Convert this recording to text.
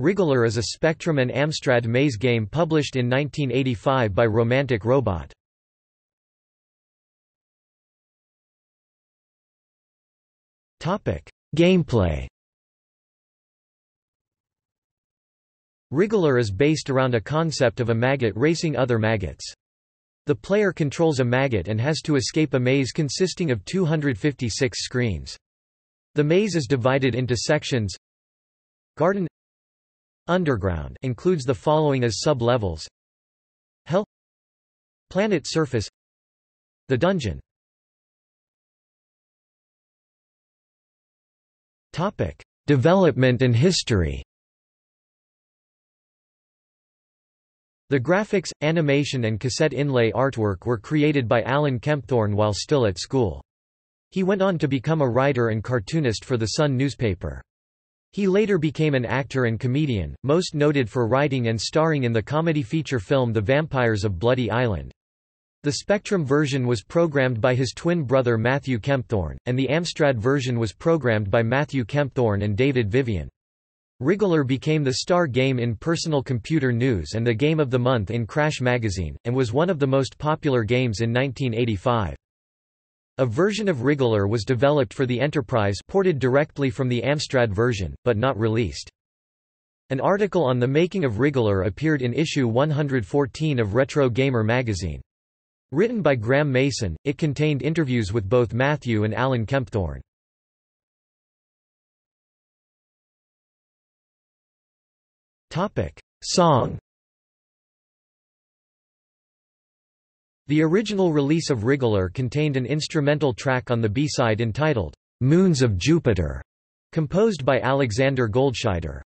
Wriggler is a Spectrum and Amstrad maze game published in 1985 by Romantic Robot. Gameplay. Wriggler is based around a concept of a maggot racing other maggots. The player controls a maggot and has to escape a maze consisting of 256 screens. The maze is divided into sections. Garden. Underground includes the following as sub-levels: Hell, Planet Surface, The Dungeon. Topic: Development and history. The graphics, animation and cassette inlay artwork were created by Alan Kempthorne while still at school. He went on to become a writer and cartoonist for the Sun newspaper. He later became an actor and comedian, most noted for writing and starring in the comedy feature film The Vampires of Bloody Island. The Spectrum version was programmed by his twin brother Matthew Kempthorne, and the Amstrad version was programmed by Matthew Kempthorne and David Vivian. Wriggler became the star game in Personal Computer News and the Game of the Month in Crash magazine, and was one of the most popular games in 1985. A version of Wriggler was developed for the Enterprise, ported directly from the Amstrad version, but not released. An article on the making of Wriggler appeared in issue 114 of Retro Gamer magazine. Written by Graham Mason, it contained interviews with both Matthew and Alan Kempthorne. Song. The original release of Wriggler contained an instrumental track on the B-side entitled, "Moons of Jupiter", composed by Alexander Goldscheider.